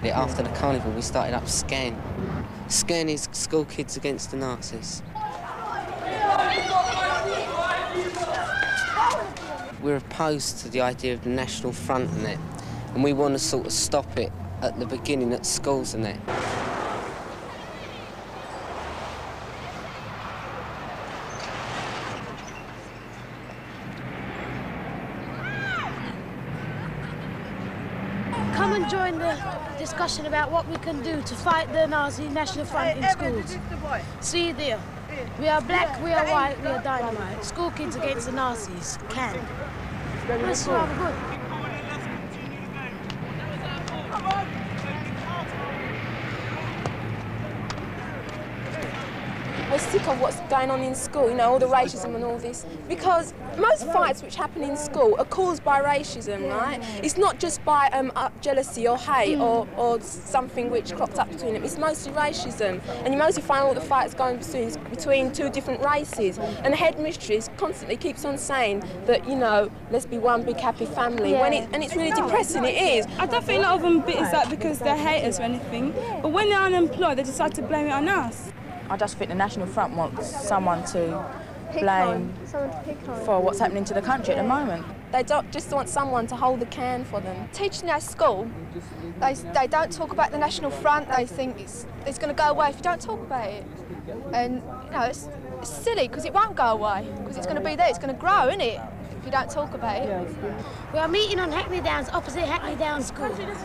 But after the carnival, we started up Scan. Scan is school kids against the Nazis. We're opposed to the idea of the National Front and that, and we want to sort of stop it at the beginning at schools and that. Come and join the discussion about what we can do to fight the Nazi National Front in schools. See you there. We are black, we are white, we are dynamite. School kids against the Nazis. Can. This is rather good. We're sick of what's going on in school, you know, all the racism and all this, because most fights which happen in school are caused by racism, right? It's not just by jealousy or hate or something which cropped up between them. It's mostly racism, and you mostly find all the fights going between two different races. And the headmistress constantly keeps on saying that, you know, let's be one big happy family, when it's really depressing, it is. I don't think a lot of them is that because they hate us or anything, but when they're unemployed, they decide to blame it on us. I just think the National Front wants someone to blame for what's happening to the country at the moment. They don't just want someone to hold the can for them. Teaching at school, they don't talk about the National Front. They think it's going to go away if you don't talk about it. And, you know, it's silly because it won't go away, because it's going to be there, it's going to grow, isn't it, if you don't talk about it. We are meeting on Hackney Downs, opposite Hackney Downs School. Because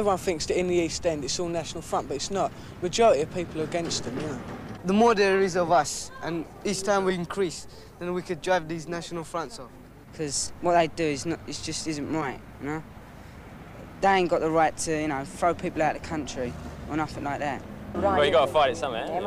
everyone thinks that in the East End it's all National Front, but it's not. The majority of people are against them, you know. The more there is of us, and each time we increase, then we could drive these National Fronts off. Because what they do it just isn't right, you know. They ain't got the right to, you know, throw people out of the country or nothing like that. Well, you got to fight it somewhere.